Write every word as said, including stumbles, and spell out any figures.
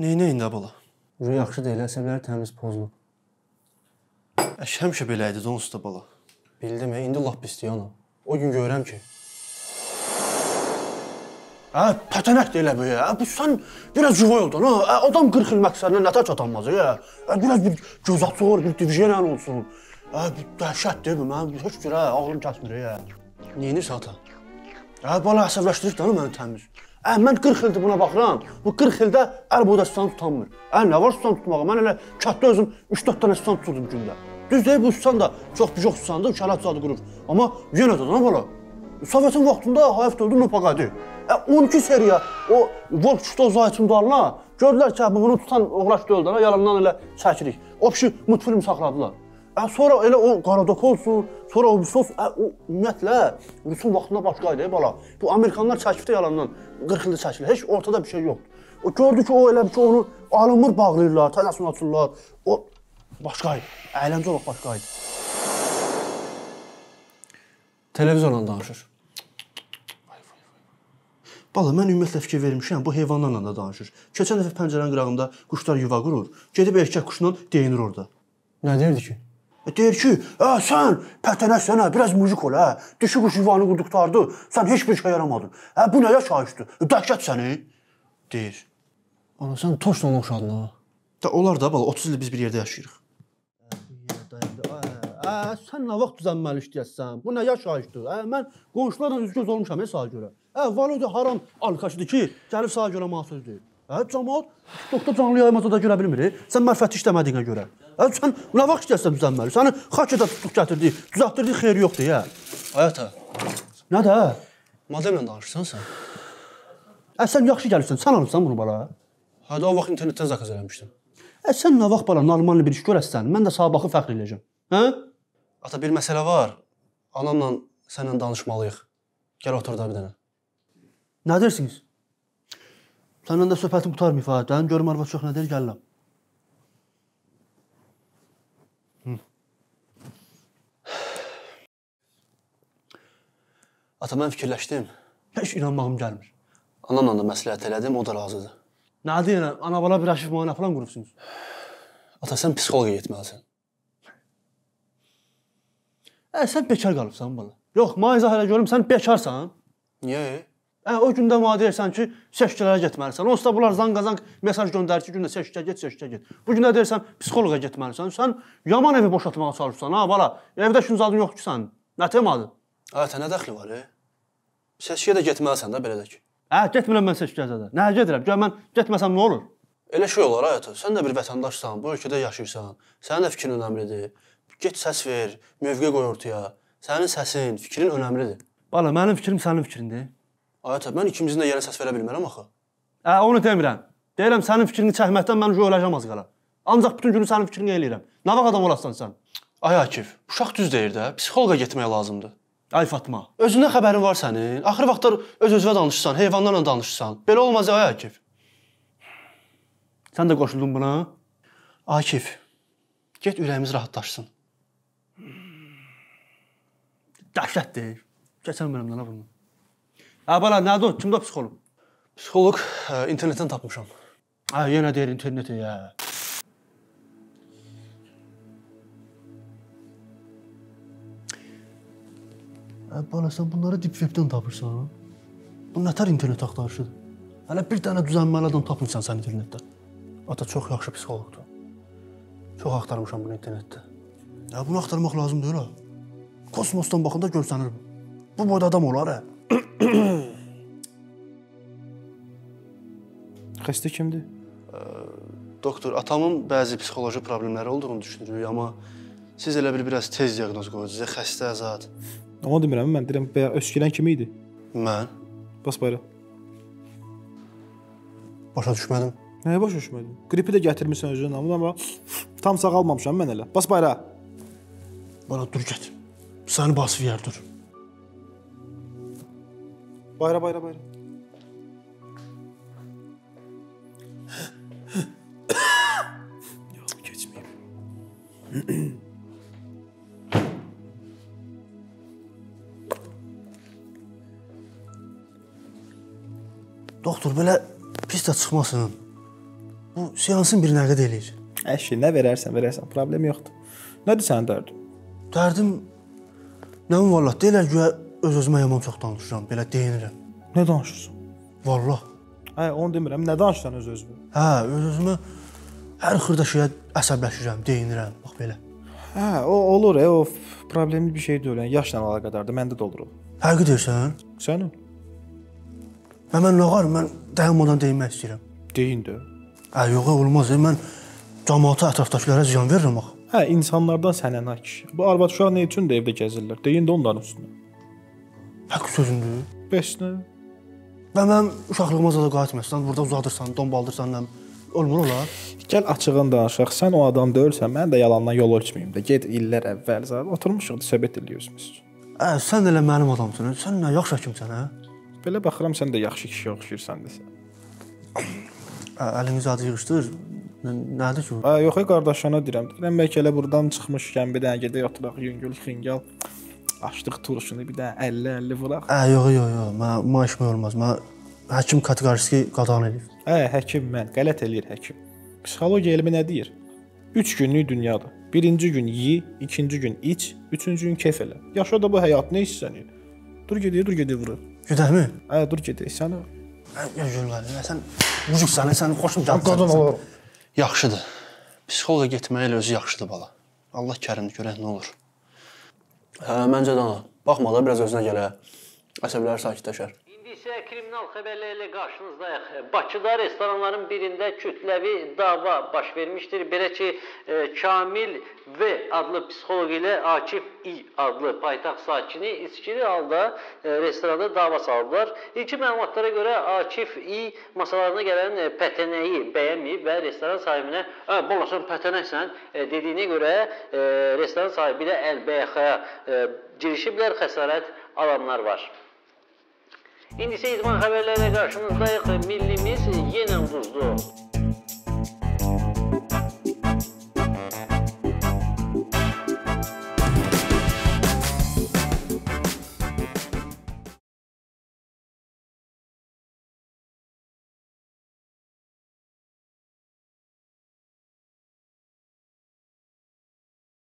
Neyinə indi abala? Ruh yaxşı deyil, əsəbləri təmiz pozulub. Əş, həmişə belə idi, donsuz da bala. Bildim, indi lap pisliyə ona. O gün görürəm ki... Hə, pətənək də elə bu, hə? Bu, sən biraz cüvay oldun, hə? Adam qırx il məqsədinə nətə çatanmaz, hə? Biraz bir göz atı var, bir divjiyyə olsun. Hə, dəhşətdir bu, mən heç cür, hə? Ağlım kəsmir, hə? Neyinirsə ata? Hə, bala əsəbləşdirir də, hə? Məni təmiz. Ə, mən qırx ildir buna baxıram, bu qırx ildə əl boyda sistanı tutanmır. Ə, nə var sistanı tutmağa? Mən elə kətdə özüm üç dörd dənə sistanı tuturdum gündə. Düz deyib, bu sistan da çox bir çox sistandır, kələt zadı qurur. Amma yenə də, nə bala? Sovetin vaxtında hayəfdə öldü Nopaqadi. Ə, on iki seriya o Volkçukda o zayçın dalına gördülər ki, bunu tutan oğraşda öldü, yalandan elə çəkirik. O kişi mutfilm saxladılar. Ə, sonra elə o Qaradok olsun, sonra o Bisos, ə, o ümumiyyətlə, Rusun vaxtında başqaydı, ey bala. Bu, Amerikanlar çəkifdə yalandan, qırx ildə çəkilir, heç ortada bir şey yoxdur. O, gördü ki, o elə ki, onu alınmır bağlayırlar, tələsin açırlar, o başqaydı, əyləncə olaq başqaydı. Televizorla danışır. Bala, mən ümumiyyətlə fikir vermişəm, bu heyvanlarla da danışır. Keçən dəfə pəncərənin qırağında quşlar yuva qurur, gedib erkək quşla deyinir orada. Nə deyirdi ki? Deyir ki, ə, sən pətənəksənə, biraz müzik ol, ə, dişi quş yuvanı qurduqdardı, sən heç bir şey yaramadın, ə, bu nəyə şahişdir, dəhşət səni, deyir. Ana, sən toşla onu oxşadın, ha? Onlar da, bala, otuz ildə biz bir yerdə yaşayırıq. Ə, sən nə vaxt düzənməli işləyəsən, bu nəyə şahişdir, ə, mən qonşularla üzgöz olmuşam, ey, sağa görə. Ə, Valoda haram alkaşıdır ki, gəlib sağa görə mahsus deyil. Ə, cəmat, doktor canlı yaymazda da görə bilmir, sən mərfəti işləmədiyinə görə. Ə, sən nə vaxt istəyəsən düzənməli? Səni xakədə tutduq gətirdik, düzətdirdik, xeyri yoxdur, ya. Ayata. Nə də? Madəmlə danışırsan sən? Ə, sən yaxşı gəlirsən, sən alırsan bunu, bala. Hədə, o vaxt internetdən zakaz eləmişdim. Ə, sən nə vaxt, bala, normal bir iş görəsən, mən də sabahı fəxr eləyəcəm, hə? Ata, bir məsələ var, anamla sənlə danışmalıyıq. Gəl otur da bir dənə. Nə deyirsiniz? Səndən də söhbətim qutarmıyıb, ha, dəyən görüm arva çox nə deyir, gəlirəm. Ata, mən fikirləşdim. Heç inanmağım gəlmir. Anamla da məsləhət elədim, o da razıdır. Nə deyirəm, anabala bir aşif müayənə falan qurubsunuz? Ata, sən psixologa getməlisin. Ə, sən bekar qalıbsan, bala. Yox, mənə izah elə görüm, sən bekarsan. Niyə? Ə, o gündə mənə deyirsən ki, seçkilərə getməlisən. Onsuz da bunlar zanqazanq mesaj göndərir ki, gündə seçkilə get, seçkilə get. Bu gündə deyirsən, psixologa getməlisən. Sən yaman evi boşaltmağa çalışırsan, ha, bala. Evdə şunun zadın yox ki, sən. Nə temadır? Ata, nə dəxli var, e? Seçkiyə də getməlisən də, belə də ki. Ə, getmirəm mən seçkiyə də. Nəyə gedirəm? Gör, mən getməsəm nə olur? Elə şey olar, Ata. Sən də bir vətəndaşsan, bu ölkədə yaşayırsan. Sənin də fikrin önəmlidir. Get səs ver, mövqe qoy ortaya. Sənin səsin, fikrin önəmlidir. Bala, mənim fikrim sənin fikrindir. Ayata, mən ikimizin də yerə səs verə bilmərəm axı. Ə, onu demirəm. Deyirəm, sənin fikrini çəkməkdən mən öləcəm az qala. Ancaq bütün günü sənin fikrini eləyirəm. Nə vaxt adam olasın sən? Ay, Akif, uşaq düz deyir də, psixologa getmək lazımdır. Ay, Fatma, özündən xəbərin var sənin. Axır vaxtlar öz-özvə danışırsan, heyvanlarla danışırsan. Belə olmaz, ay, Akif. Sən də qoşuldun buna. Akif, get ürəyimiz rahatlaşsın. Dəhşət deyir. Keçən mənimdən, ha, bundan. Ə, bala, nədə o? Kimdə psixolog? Psixolog internetdən tapmışam. Ə, yenə deyir interneti, ya. Ə, bala, sən bunları dip webdən tapırsan, ha? Bu nətər internet axtarışıdır? Hələ bir dənə düzənməli adam tapmışsan sən internetdən. Ata çox yaxşı psixologdur. Çox axtarmışam bunu internetdə. Ə, bunu axtarmaq lazım deyil, ha? Kosmosdan baxında görsənir bu. Bu boyda adam olar, hə? Xəstə kimdir? Doktor, atamın bəzi psixoloji problemləri olduğunu düşünürük, amma siz elə bir biraz tez diaqnoz qoyacaq, xəstə azad. Onu demirəm, mən deyirəm, bəyər öskülən kimi idi? Mən? Bas bayraq. Başa düşmədim. Nəyə başa düşmədim? Qripi də gətirmişsən özünün namına, amma tam sağalmamışam mən elə. Bas bayraq. Bana dur get. Səni basıf yer dur. Bayra, bayra, bayra. Yox, keçməyim. Doktor, belə pis də çıxmasın. Bu seansın birinə qədər eləyir. Əşi, nə verərsən, verərsən, problem yoxdur. Nədir sənin dərdin? Dərdim, nə mi vallah, deyilər ki, öz-özümə yaman çox danışıram, belə deyinirəm. Nə danışırsın? Vallah. Hə, onu demirəm, nə danışsan öz-özümə? Hə, öz-özümə hər xırda şeyə əsəbləşirəm, deyinirəm, bax belə. Hə, o olur, e, o problemli bir şey deyil, yaşla alaqadardır, məndə də olur o. Həqiq deyirsən? Sənin? Və mən lağar, mən dayanmadan deyinmək istəyirəm. Deyin də. Hə, yox, olmaz, mən cəmaata ətrafdakilərə ziyan verirəm, bax. Hə, insanlardan sənə nə ki? Bu arvad uşaq nə üçün də evdə gəzirlər? Deyin də onların üstünə. Həqiq sözündür. Bəs nə? Və mən uşaqlığıma zada qayıtməyəsən, burada uzadırsan, dombaldırsan, olmur olar. Gəl açığın danışaq, sən o adam deyilsən, mən də yalandan yol ölçməyim də. Get illər əvvəl, zar, oturmuşuq, söhbət ediyorsunuz. Ə, sən elə mənim adamsın, sən nə yaxşı həkimsən, hə? Belə baxıram, sən də yaxşı kişi oxşuyursan desən. Əlimiz adı yığışdır. Nədir ki bu? Yox, qardaşına deyirəm. Deyirəm, bəlkə elə buradan çıxmışkən bir dənə gedək oturaq, yüngül, xingal, açdıq turşunu bir dənə əlli əlli vuraq. Yox, yox, yox, mənə işmək olmaz. Həkim kateqorisi qadağan edir. Həkim mən, qələt eləyir həkim. Psixologiya elmi nə deyir? Üç günlük dünyadır. Birinci gün yi, ikinci gün iç, üçüncü gün kef elə. Yaşa da bu həyat, nə istəyir? Dur gedək, dur gedək vuraq. Gedək mi? Dur gedək, sənə. Yox, yaxşıdır. Psixologa getməyə elə özü yaxşıdır, bala. Allah kərimdir, görək nə olur. Hə, məncə də ona. Baxma da, biraz özünə gələ. Əsəbləri sakitləşər. İndi isə kriminal xəbərlərlə qarşınızdayıq. Bakıda restoranların birində kütləvi dava baş vermişdir. Belə ki, Kamil V adlı psixolog ilə Akif İ adlı paytaxt sakini içkili halda restoranda dava saldılar. İlki məlumatlara görə Akif İ masalarına gələn pətənəyi bəyənməyib və restoran sahibinə "Bolaşan pətənəksən" dediyinə görə restoran sahibi ilə əlbəyəxaya girişiblər, xəsarət alanlar var. İndi isə idman xəbərlərlə qarşınızdayıq. Millimiz yenə uduzdu.